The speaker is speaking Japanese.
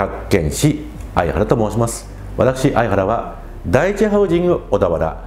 宅建士相原と申します。私相原は第一ハウジング小田原